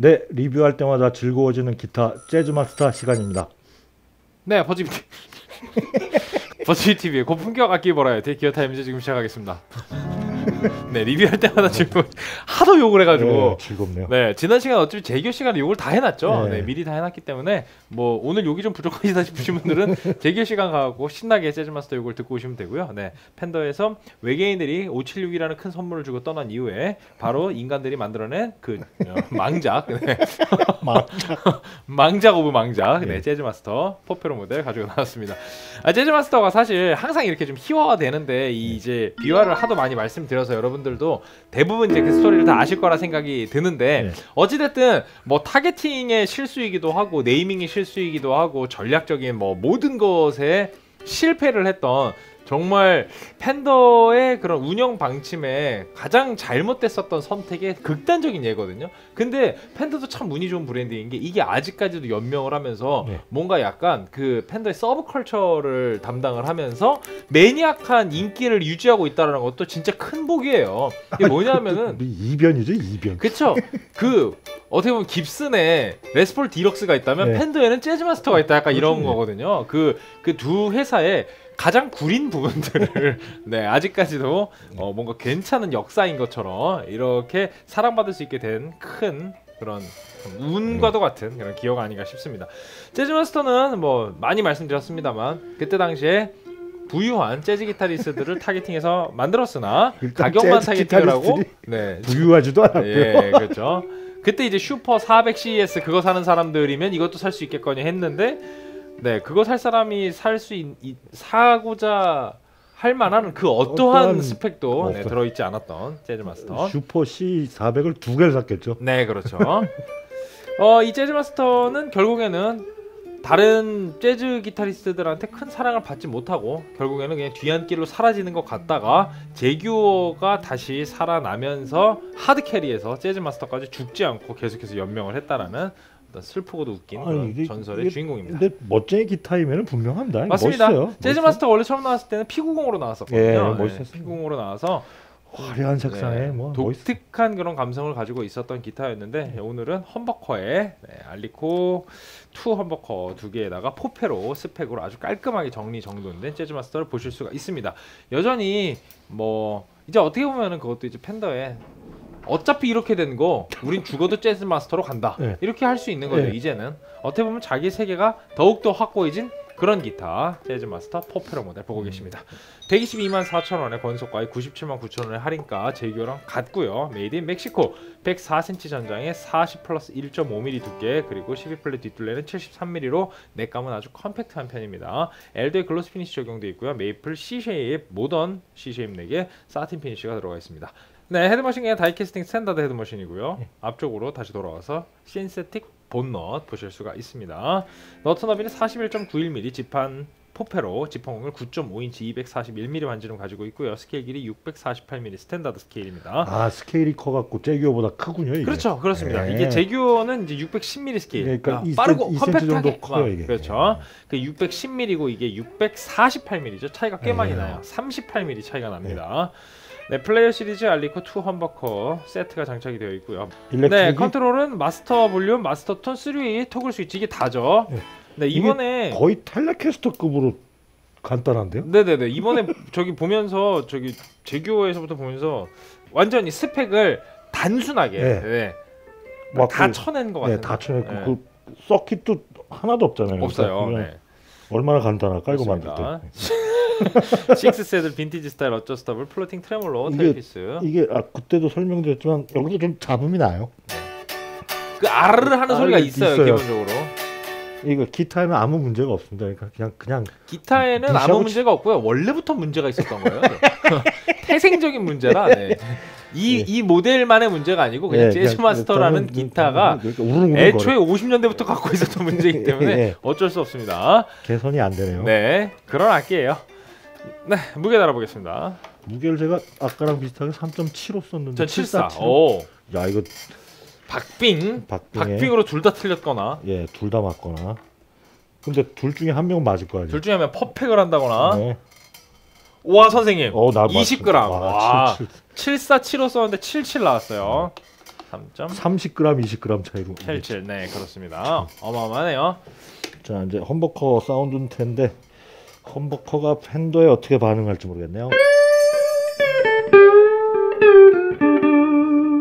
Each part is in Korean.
네, 리뷰할 때마다 즐거워지는 기타 재즈마스터 시간입니다. 네, 버즈비 TV. 버즈비 TV의 고품격 악기 버라이어티 대기어 타임즈 지금 시작하겠습니다. 네, 리뷰할 때마다 지금 하도 욕을 해가지고. 네, 즐겁네요. 네, 지난 시간 어차피 재규 시간에 욕을 다 해놨죠. 네. 네, 미리 다 해놨기 때문에 뭐 오늘 욕이 좀 부족하시다 싶으신 분들은 재규 시간 가고 신나게 재즈마스터 욕을 듣고 오시면 되고요. 네, 팬더에서 외계인들이 576이라는 큰 선물을 주고 떠난 이후에 바로 인간들이 만들어낸 그 망작, 네. 망작 오브 망작, 네, 재즈마스터 포페로 모델 가지고 나왔습니다. 아, 재즈마스터가 사실 항상 이렇게 좀 희화화되는데 이 이제 비화를 하도 많이 말씀드려서 여러분들도 대부분 이제 그 스토리를 다 아실 거라 생각이 드는데, 네. 어찌됐든 뭐 타겟팅의 실수이기도 하고 네이밍의 실수이기도 하고 전략적인 뭐 모든 것에 실패를 했던 정말 팬더의 그런 운영 방침에 가장 잘못됐었던 선택의 극단적인 예거든요. 근데 팬더도 참 운이 좋은 브랜딩인 게 이게 아직까지도 연명을 하면서, 네. 뭔가 약간 그 팬더의 서브컬처를 담당을 하면서 매니악한 인기를 유지하고 있다는 것도 진짜 큰 복이에요. 이게 뭐냐면은 이변이죠, 이변. 그쵸? 그 어떻게 보면 깁슨에 레스폴 디럭스가 있다면, 네. 팬더에는 재즈마스터가 있다, 약간 이런 거거든요. 그 두 회사에 가장 구린 부분들을 네, 아직까지도 뭔가 괜찮은 역사인 것처럼 이렇게 사랑받을 수 있게 된 큰 그런 운과도 같은 그런 기여가 아닌가 싶습니다. 재즈마스터는 뭐 많이 말씀드렸습니다만 그때 당시에 부유한 재즈 기타리스트들을 타겟팅해서 만들었으나 가격만 타겟팅하고, 네, 부유하지도 않았고요. 예, 그렇죠. 그때 이제 슈퍼 400CS 그거 사는 사람들이면 이것도 살 수 있겠거니 했는데, 네, 그거 살 사람이 살 수 사고자 할 만한 그 어떠한 스펙도, 네, 들어있지 않았던 재즈마스터. 슈퍼 C400을 두 개를 샀겠죠. 네, 그렇죠. 이 재즈마스터는 결국에는 다른 재즈 기타리스트들한테 큰 사랑을 받지 못하고 결국에는 그냥 뒤안길로 사라지는 것 같다가 제규어가 다시 살아나면서 하드캐리에서 재즈마스터까지 죽지 않고 계속해서 연명을 했다라는 슬프고도 웃긴 전설의 주인공입니다. 근데 멋쟁이 기타이면 분명합니다. 맞습니다. 멋있어요. 재즈마스터 원래 처음 나왔을 때는 피구공으로 나왔었거든요. 예, 멋있었어요. 네, 피구공으로 나와서 화려한 색상에, 네, 뭐 독특한 멋있어. 그런 감성을 가지고 있었던 기타였는데, 네. 오늘은 험버커의, 네, 알리코 2 험버커 두 개에다가 포페로 스펙으로 아주 깔끔하게 정리정돈된 재즈마스터를 보실 수가 있습니다. 여전히 뭐 이제 어떻게 보면은 그것도 이제 팬더의 어차피 이렇게 된 거 우린 죽어도 재즈마스터로 간다, 네. 이렇게 할 수 있는 거죠. 네. 이제는 어떻게 보면 자기 세계가 더욱더 확고해진 그런 기타 재즈마스터 포페로 모델 보고 계십니다. 1,224,000원에 권속가의 979,000원의 할인가 제규어랑 같고요. 메이드 인 멕시코 104cm 전장에 40+1.5mm 두께 그리고 12플랫 뒷둘레는 73mm로 내감은 아주 컴팩트한 편입니다. 엘도의 글로스 피니쉬 적용되어 있고요. 메이플 C쉐입, 모던 C쉐입 넥에 사틴 피니쉬가 들어가 있습니다. 네, 헤드머신은 다이캐스팅 스탠다드 헤드머신이고요. 네. 앞쪽으로 다시 돌아와서 신세틱 본넛 보실 수가 있습니다. 너트 너비는 41.91mm, 지판 포페로 지퍼공을 9.5인치 241mm 반지름 가지고 있고요. 스케일 길이 648mm 스탠다드 스케일입니다. 아, 스케일이 커갖고 제규어보다 크군요, 이게. 그렇죠, 그렇습니다. 네. 이게 제규어는 이제 610mm 스케일. 그러니까 빠르고 2cm 정도 커요, 이게. 그렇죠. 네. 그 610mm고 이게 648mm죠. 차이가 꽤, 네. 많이 나요. 38mm 차이가 납니다. 네. 네, 플레이어 시리즈 알리코 2 험버커 세트가 장착이 되어 있고요. 네, 컨트롤은 마스터 볼륨, 마스터 톤, 3웨이 토글 스위치 이게 다죠. 네, 네, 이번에 거의 텔레캐스터급으로 간단한데요? 네네네, 이번에 저기 보면서 저기 제규어에서부터 보면서 완전히 스펙을 단순하게, 네. 네. 다 쳐낸 것 같아요. 네, 다 쳐냈고, 네. 그 서킷도 하나도 없잖아요. 없어요. 네. 얼마나 간단한 깔고 만들었대. 6세들 빈티지 스타일 어저스터블 플로팅 트레몰로 테이피스. 이게 아, 그때도 설명드렸지만 여기서 좀 잡음이 나요. 그 아르르 하는 소리가 있어요. 기본적으로 이거 기타에는 아무 문제가 없습니다. 그러니까 그냥 기타에는 아무 문제가 없고요. 원래부터 문제가 있었던 거예요. 태생적인 문제라. 네. 이 모델만의 문제가 아니고 그냥, 네, 재즈마스터라는 기타가 애초에 50년대부터 갖고 있었던 문제이기 때문에, 네. 어쩔 수 없습니다. 개선이 안 되네요. 네, 그런 악기예요. 네, 무게 달아보겠습니다. 무게를 제가 아까랑 비슷하게 3.75 썼는데 7.4. 오, 야, 이거 박빙. 박빙으로 둘 다 틀렸거나, 예, 둘 다 맞거나. 근데 둘 중에 한 명은 맞을 거 아니야. 둘 중에 한 명 퍼펙을 한다거나. 네. 와 선생님. 어, 나 20g. 와, 7475 썼는데 77 나왔어요. 3점. 30g, 20g 차이로. 77. 네, 그렇습니다. 어마어마하네요. 자, 이제 험버커 사운드는 텐데 험버커가 팬더에 어떻게 반응할지 모르겠네요.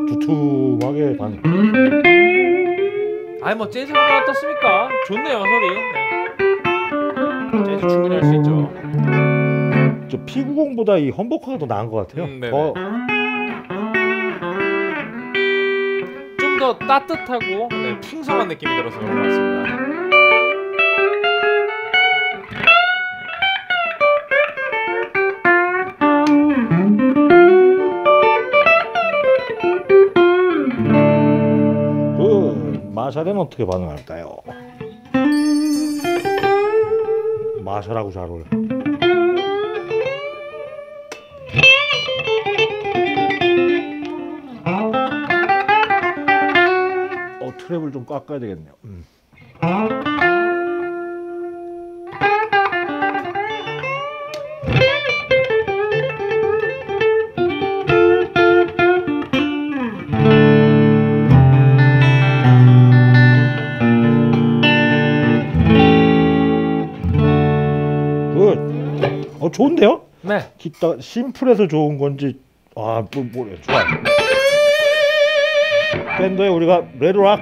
두툼하게 반응. 아니 뭐 재즈 하나 어떻습니까? 좋네요 소리. 네. 재즈 충분히 할 수 있죠. 저 P90보다 이 험버커가 더 나은 것 같아요. 더 좀 더 따뜻하고 네, 풍성한 느낌이 들어서 그런 것 같습니다. 마샬은 어떻게 반응할까요? 마샬하고 잘 어울려. 어, 트랩을 좀 깎아야 되겠네요. 좋은데요? 네. 기타 심플해서 좋은 건지 아 뭐래 좋아. 밴드에 우리가 레드락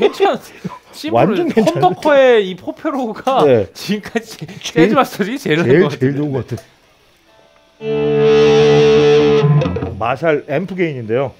괜찮. 완전 괜찮은데. 험버커의 이 포페로우가 네. 지금까지 재즈마스터들이 제일 좋은 것 같아. 마샬 앰프 게인인데요.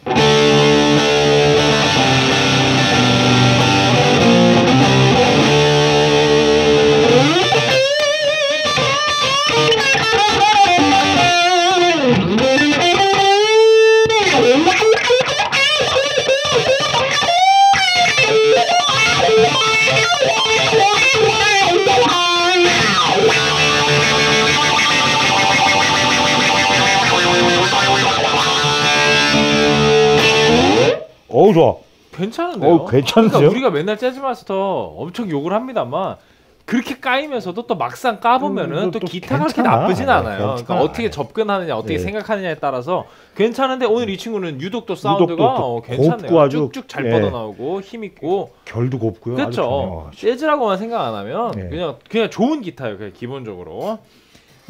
어우 좋아. 괜찮은데요? 어우, 괜찮은데요? 그러니까 우리가 맨날 재즈마스터 엄청 욕을 합니다만 그렇게 까이면서도 또 막상 까보면은 또 기타가 그렇게 나쁘진 않아요. 괜찮아. 그러니까 어떻게 접근하느냐, 어떻게 예. 생각하느냐에 따라서 괜찮은데 오늘 이 친구는 유독 또 사운드가 괜찮네요. 아주, 쭉쭉 잘 예. 뻗어나오고 힘 있고 결도 곱고요. 그렇죠. 재즈라고만 생각 안 하면 예. 그냥 좋은 기타예요. 그냥 기본적으로.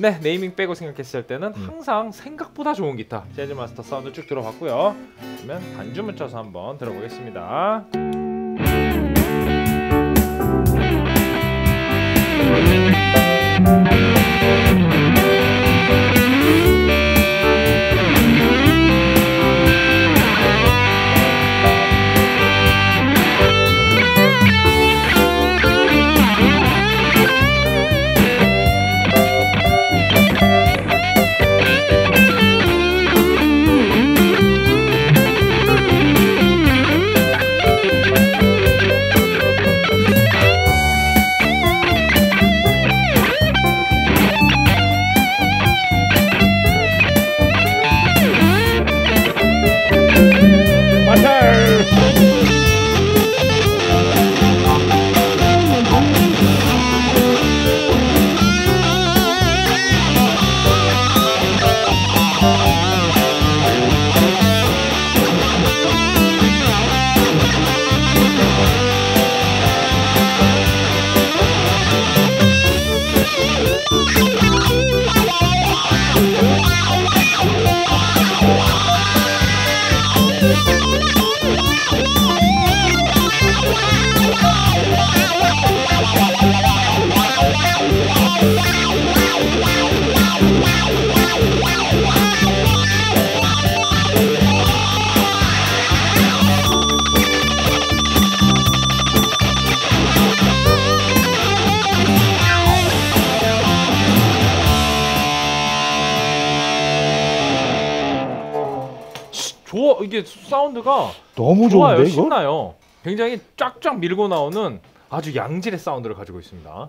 네, 네이밍 빼고 생각했을 때는 항상 생각보다 좋은 기타 재즈마스터 사운드 쭉 들어봤고요. 그러면 반주문 쳐서 한번 들어보겠습니다. 이게 사운드가 너무 좋아요. 좋은데, 신나요. 굉장히 쫙쫙 밀고 나오는 아주 양질의 사운드를 가지고 있습니다.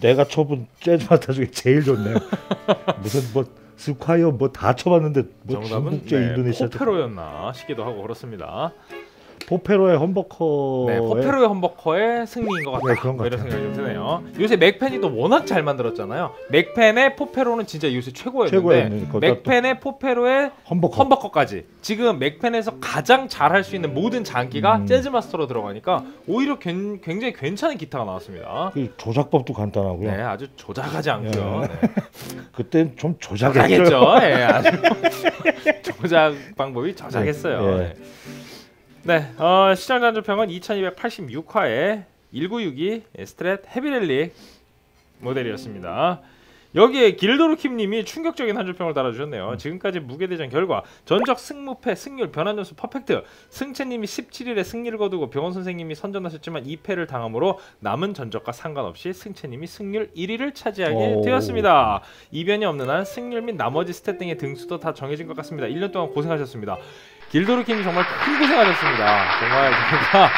내가 쳐본 재즈 마스터 중에 제일 좋네요. 무슨 뭐 스콰이어 뭐 다 쳐봤는데 뭐 중국제 인도네시아 포페로였나 싶기도 하고 그렇습니다. 포페로의 험버커, 네, 포페로의 험버커의 승리인 것 같다. 네, 그런 것 이런 생각이 좀 드네요. 요새 맥펜이 또 워낙 잘 만들었잖아요. 맥펜의 포페로는 진짜 요새 최고였는데 맥펜의 포페로의 험버커까지 지금 맥펜에서 가장 잘할 수 있는 모든 장기가 재즈마스터로 들어가니까 오히려 굉장히 괜찮은 기타가 나왔습니다. 그 조작법도 간단하고요. 네, 아주 조작하지 않고요. 예. 네. 그때 좀 조작했죠. 예, 아주 조작 방법이 조작했어요. 예. 예. 네. 네, 시장 전조평은 2286화에 1962 스트랫 헤비렐릭 모델이었습니다. 여기에 길도르킴님이 충격적인 한줄평을 달아주셨네요. 지금까지 무게대전 결과 전적 승무패 승률 변환점수 퍼펙트 승채님이 17일에 승리를 거두고 병원선생님이 선전하셨지만 2패를 당함으로 남은 전적과 상관없이 승채님이 승률 1위를 차지하게 되었습니다. 이변이 없는 한 승률 및 나머지 스탯 등의 등수도 다 정해진 것 같습니다. 1년 동안 고생하셨습니다. 길도르킴이 정말 큰 고생하셨습니다. 정말 제가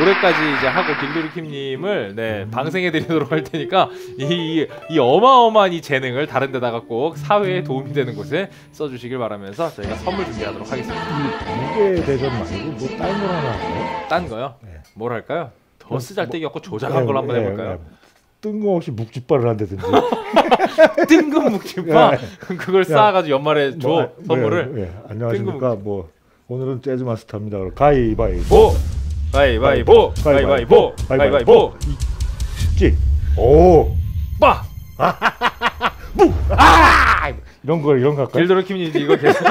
올해까지 이제 하고 길도르킴님을 네, 방생해드리도록 할 테니까 이 어마어마한 이 재능을 다른 데다가 꼭 사회에 도움이 되는 곳에 써주시길 바라면서 저희가 선물 준비하도록 하겠습니다. 무게 대전 말고 뭐 딴 걸 하나 할까요? 딴 거요? 네. 뭘 할까요? 더 쓰잘데기 없고 조작한 걸 한번 해볼까요? 뜬금없이 묵집발을 한다든지. 뜬금 묵집발? 예. 그걸 쌓아가지고 연말에 줘 선물을. 예. 안녕하십니까. 뭐 오늘은 재즈 마스터입니다. 가위바위보. 가위바위보. 가위바위보. 가위바위보. 쉽지. 오. 빠. 묵. 아. 이런 거 할까요? 길도르킴님 이거 계속.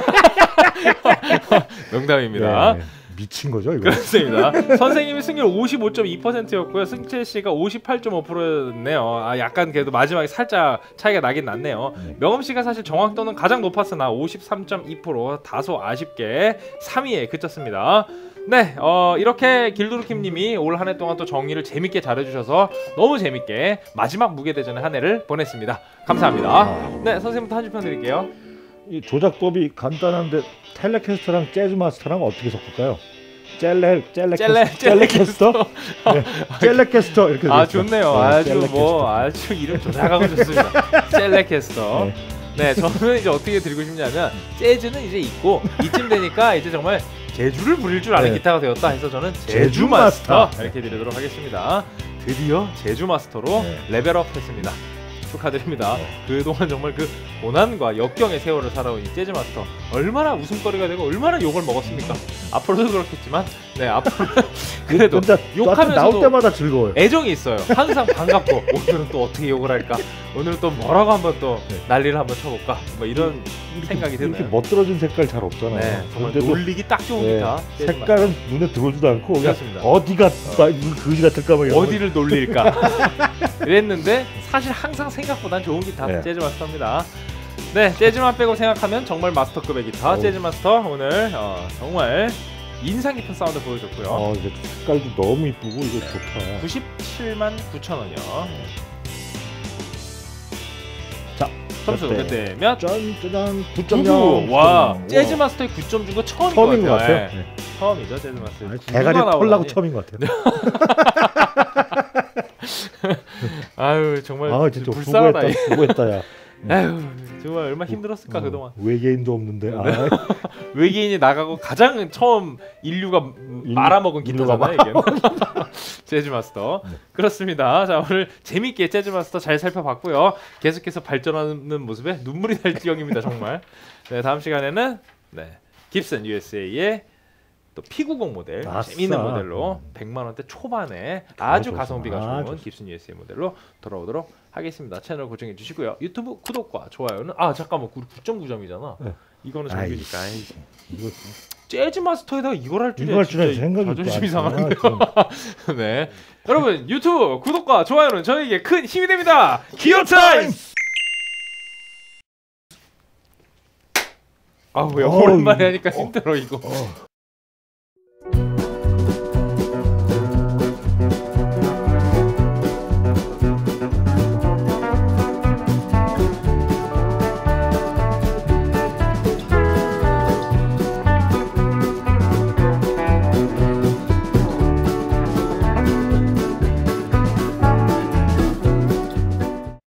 농담입니다. 예. 미친 거죠, 이거? 그렇습니다. 선생님이 승률 55.2%였고요. 승채 씨가 58.5%였네요. 약간 그래도 마지막에 살짝 차이가 나긴 났네요. 네. 명음 씨가 사실 정확도는 가장 높았으나 53.2% 다소 아쉽게 3위에 그쳤습니다. 네, 이렇게 길도르킴님이 올 한 해 동안 또 정리를 재밌게 잘해주셔서 너무 재밌게 마지막 무게대전의 한 해를 보냈습니다. 감사합니다. 네, 선생님부터 한 줄평 드릴게요. 이 조작법이 간단한데 텔레캐스터랑 재즈마스터랑 어떻게 섞을까요? 젤레캐스터? 네. 젤레캐스터 이렇게 좋네요. 아주 아주 이름 조작하고 좋습니다. 젤레캐스터. 네. 네, 저는 이제 어떻게 드리고 싶냐면 재즈는 이제 있고 이쯤 되니까 이제 정말 제주를 부릴 줄 아는 네. 기타가 되었다 해서 저는 제주마스터 이렇게 드리도록 하겠습니다. 드디어 제주마스터로 네. 레벨업 했습니다. 축하드립니다. 그동안 정말 그 고난과 역경의 세월을 살아온 이 재즈마스터 얼마나 웃음거리가 되고 얼마나 욕을 먹었습니까? 앞으로도 그렇겠지만 네 앞으로는 그래도 욕하면서도 나올 때마다 즐거워요. 애정이 있어요. 항상 반갑고 오늘은 또 어떻게 욕을 할까? 오늘은 또 뭐라고 한번 또 난리를 한번 쳐볼까? 뭐 이런 생각이 드네요. 이렇게 멋들어진 색깔 잘 없잖아요. 네, 정말 놀리기 딱 좋은 기타. 네, 색깔은 눈에 들어오지도 않고 그냥 어디가 그지 같을까 막 어디를 놀릴까? 그랬는데 사실 항상 생각보단 좋은 기타 네. 재즈마스터입니다. 네, 재즈만 빼고 생각하면 정말 마스터급의 기타 재즈마스터 오늘 정말 인상 깊은 사운드 보여줬고요. 이제 색깔도 너무 이쁘고 이거 좋다. 97만 9천 원이요. 자, 점수 그때 몇? 짠짜잔 9.0. 와, 재즈마스터의 9.0가 처음인 것 같아요. 네. 처음이죠, 재즈마스터. 대가리 털라고 처음인 것 같아요. 아유 정말 진짜 불쌍하다. 수고했다 야. 아유 정말 얼마나 힘들었을까 그동안. 외계인도 없는데. 외계인이 나가고 가장 처음 인류가 말아먹은 기타잖아요. 재즈마스터. 네. 그렇습니다. 자 오늘 재밌게 재즈마스터 잘 살펴봤고요. 계속해서 발전하는 모습에 눈물이 날 지경입니다 정말. 네 다음 시간에는 네 깁슨 USA의 또 P90 모델 재미있는 모델로 100만원대 초반에 아주 가성비가 좋은 깁슨 USA 모델로 돌아오도록 하겠습니다. 채널 고정해 주시고요. 유튜브 구독과 좋아요는 잠깐만 9.9점이잖아 네. 이거는 정규니까 재즈마스터에다가 이걸 할 줄이야 진짜 자존심이 상한데요. 네. 여러분 유튜브 구독과 좋아요는 저에게 큰 힘이 됩니다. 기어타임! 오랜만에 하니까 힘들어 이거.